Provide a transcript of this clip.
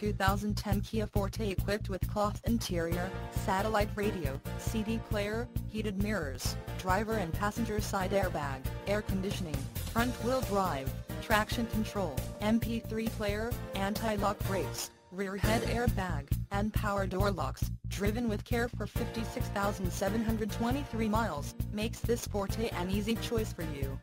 2010 Kia Forte equipped with cloth interior, satellite radio, CD player, heated mirrors, driver and passenger side airbag, air conditioning, front-wheel drive, traction control, MP3 player, anti-lock brakes, rear head airbag, and power door locks. Driven with care for 56,723 miles, makes this Forte an easy choice for you.